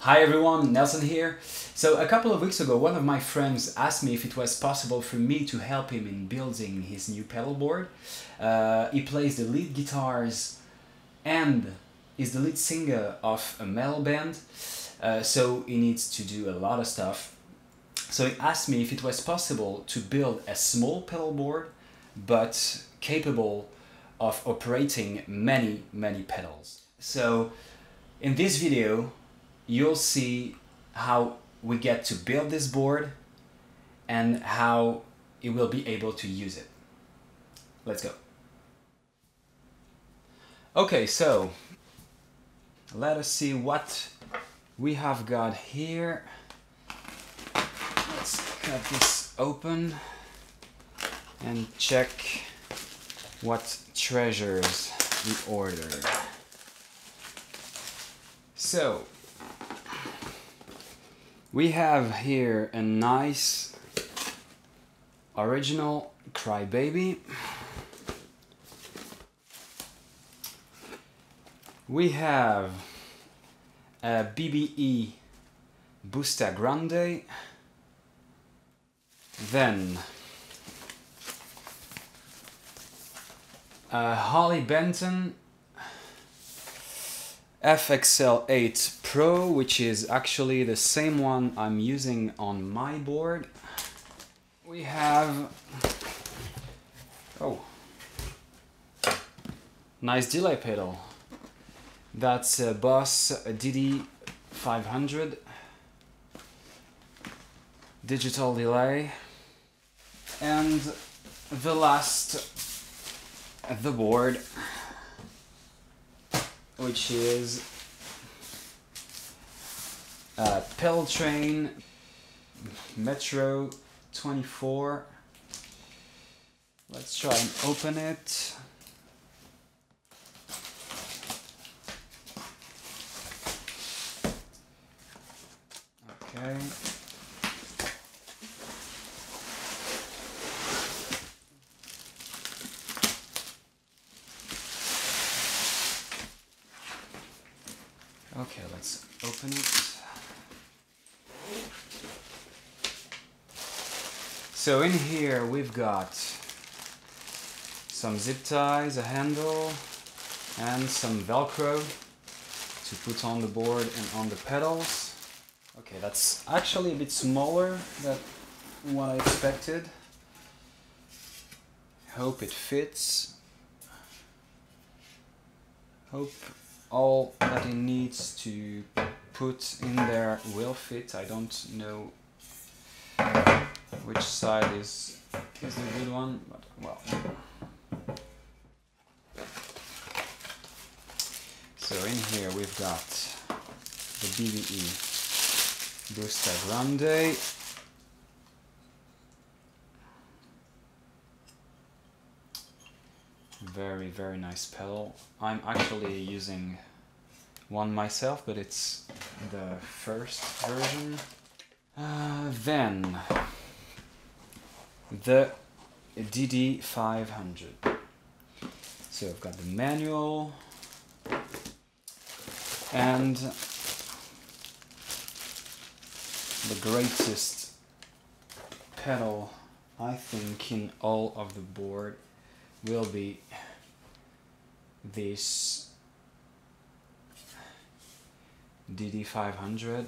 Hi everyone, Nelson here. So a couple of weeks ago one of my friends asked me if it was possible for me to help him in building his new pedal board. He plays the lead guitars and is the lead singer of a metal band, so he needs to do a lot of stuff. So he asked me if it was possible to build a small pedal board but capable of operating many pedals. So in this video you'll see how we get to build this board and how you will be able to use it. Let's go. Okay, so let us see what we have got here. Let's cut this open and check what treasures we ordered. So we have here a nice original Cry Baby. We have a BBE Boosta Grande. Then a Harley Benton FXL8 Pro, which is actually the same one I'm using on my board. We have, oh, nice delay pedal. That's a Boss DD500 digital delay. And the last, the board, which is Pedaltrain Metro 24. Let's try and open it. Okay. Okay, let's open it. So in here we've got some zip ties, a handle, and some Velcro to put on the board and on the pedals. Okay, that's actually a bit smaller than what I expected. Hope it fits. Hope all that it needs to put in there will fit. I don't know which side is the good one, but well. So in here we've got the BBE Boosta Grande. Very nice pedal. I'm actually using one myself, but it's the first version. Then the DD500. So I've got the manual and the greatest pedal I think in all of the board will be this DD500,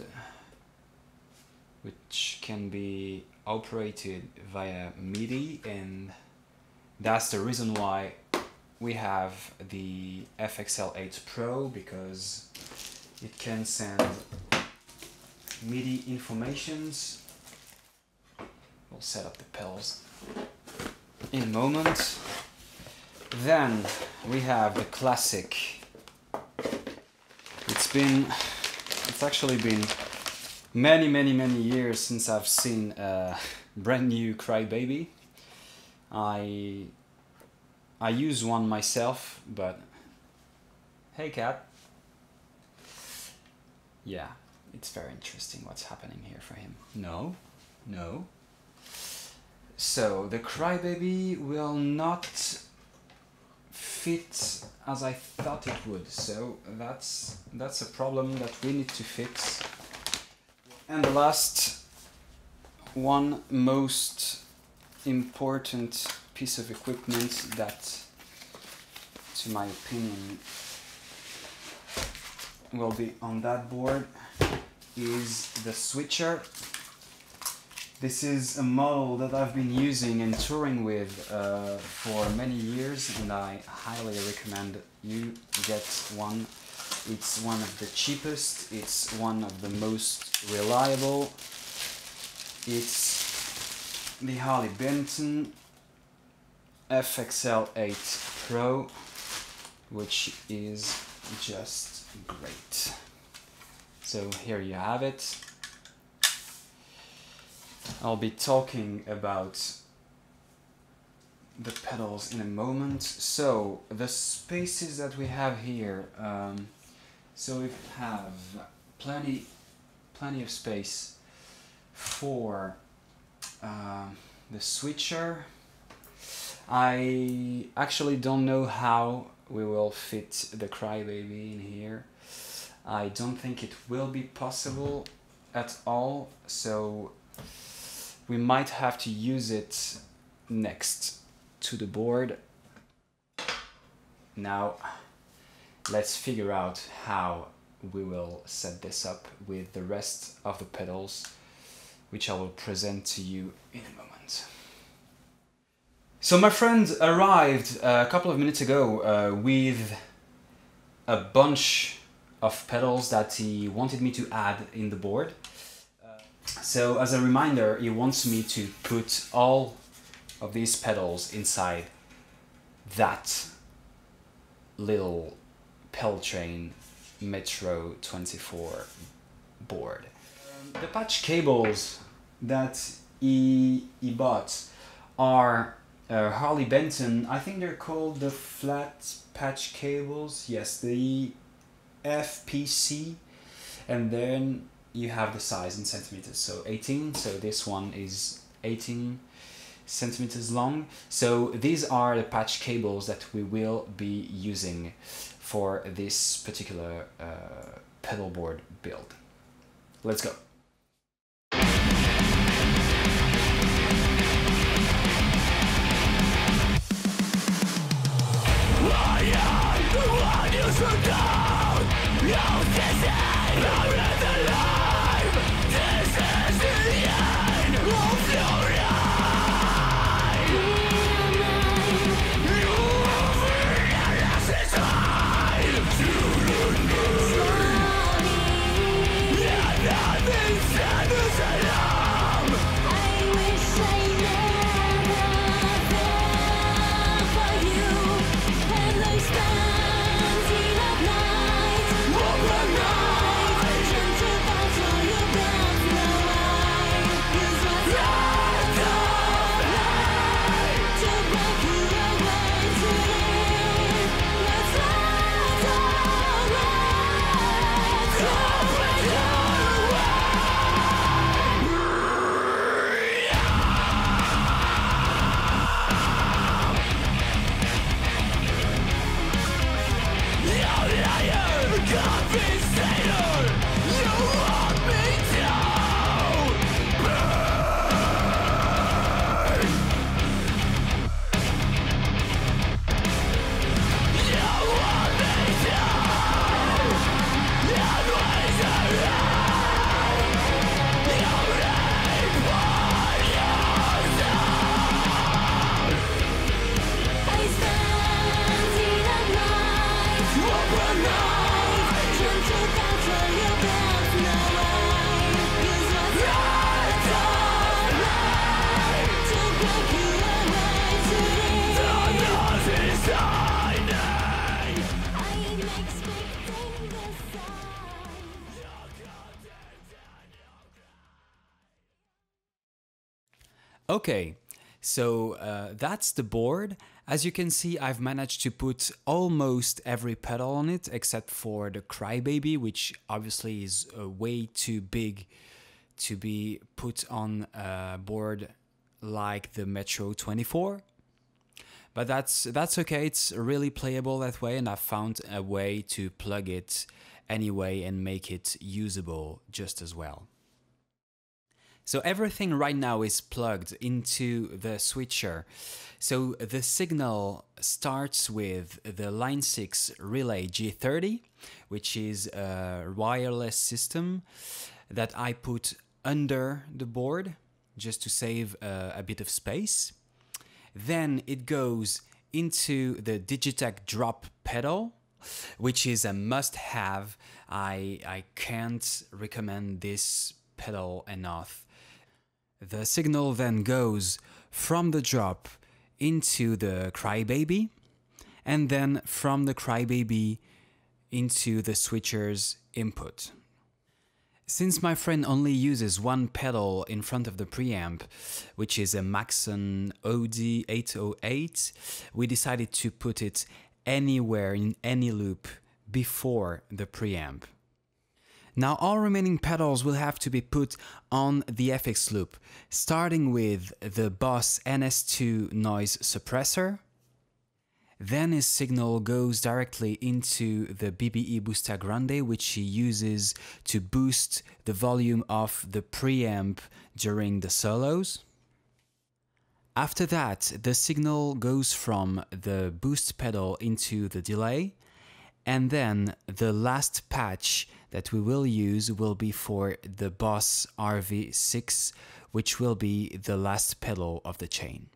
which can be operated via MIDI, and that's the reason why we have the FXL8 Pro, because it can send MIDI informations. We'll set up the pedals in a moment. Then we have the classic. It's actually been many years since I've seen a brand new Cry Baby. I use one myself, but hey cat. Yeah, it's very interesting what's happening here for him. No. So the Cry Baby will not fit as I thought it would, so that's a problem that we need to fix. And the last one, most important piece of equipment that, to my opinion, will be on that board is the switcher. This is a model that I've been using and touring with for many years, and I highly recommend you get one. It's one of the cheapest, it's one of the most reliable. It's the Harley Benton FXL8 Pro, which is just great. So here you have it. I'll be talking about the pedals in a moment. So the spaces that we have here, so we have plenty of space for the switcher. I actually don't know how we will fit the Cry Baby in here. I don't think it will be possible at all, so we might have to use it next to the board. Now let's figure out how we will set this up with the rest of the pedals, which I will present to you in a moment. So my friend arrived a couple of minutes ago with a bunch of pedals that he wanted me to add in the board. So as a reminder, he wants me to put all of these pedals inside that little Pedaltrain Metro 24 board. The patch cables that he bought are Harley Benton. I think they're called the flat patch cables. Yes, the FPC, and then you have the size in centimeters, so 18, so this one is 18 centimeters long. So these are the patch cables that we will be using for this particular pedal board build. Let's go. Okay, so that's the board. As you can see, I've managed to put almost every pedal on it, except for the Cry Baby, which obviously is way too big to be put on a board like the Metro 24. But that's okay, it's really playable that way, and I found a way to plug it anyway and make it usable just as well. So everything right now is plugged into the switcher. So the signal starts with the Line 6 Relay G30, which is a wireless system that I put under the board just to save a bit of space. Then it goes into the Digitech Drop pedal, which is a must-have. I can't recommend this pedal enough. The signal then goes from the drop into the Cry Baby, and then from the Cry Baby into the switcher's input. Since my friend only uses one pedal in front of the preamp, which is a Maxon OD808, we decided to put it anywhere in any loop before the preamp. Now all remaining pedals will have to be put on the FX loop, starting with the Boss NS2 noise suppressor. Then his signal goes directly into the BBE Boosta Grande, which he uses to boost the volume of the preamp during the solos. After that, the signal goes from the boost pedal into the delay, and then the last patch that we will use will be for the Boss RV6, which will be the last pedal of the chain.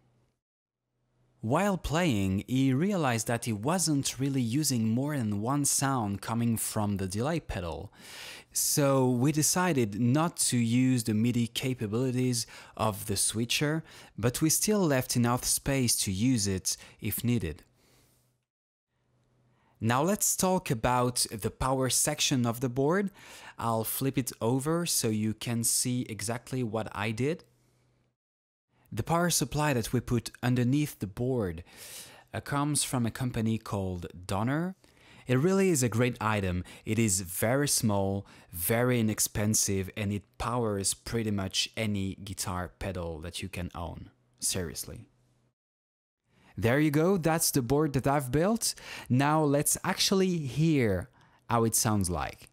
While playing, he realized that he wasn't really using more than one sound coming from the delay pedal, so we decided not to use the MIDI capabilities of the switcher, but we still left enough space to use it if needed. Now let's talk about the power section of the board. I'll flip it over so you can see exactly what I did. The power supply that we put underneath the board comes from a company called Donner. It really is a great item. It is very small, very inexpensive, and it powers pretty much any guitar pedal that you can own. Seriously. There you go, that's the board that I've built. Now let's actually hear how it sounds like.